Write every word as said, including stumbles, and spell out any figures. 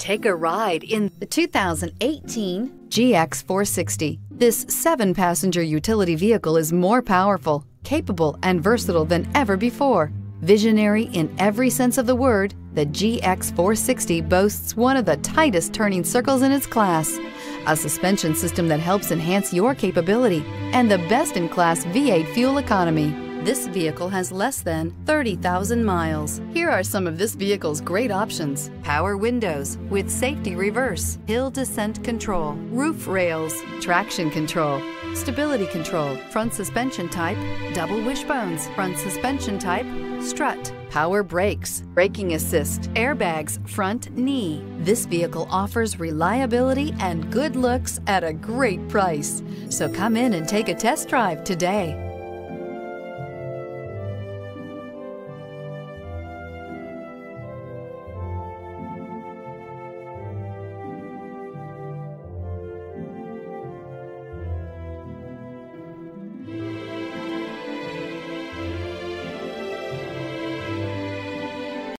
Take a ride in the two thousand eighteen G X four sixty. This seven passenger utility vehicle is more powerful, capable, and versatile than ever before. Visionary in every sense of the word, the G X four sixty boasts one of the tightest turning circles in its class, a suspension system that helps enhance your capability, and the best-in-class V eight fuel economy. This vehicle has less than thirty thousand miles. Here are some of this vehicle's great options: power windows with safety reverse, hill descent control, roof rails, traction control, stability control, front suspension type, double wishbones, front suspension type, strut, power brakes, braking assist, airbags, front knee. This vehicle offers reliability and good looks at a great price. So come in and take a test drive today.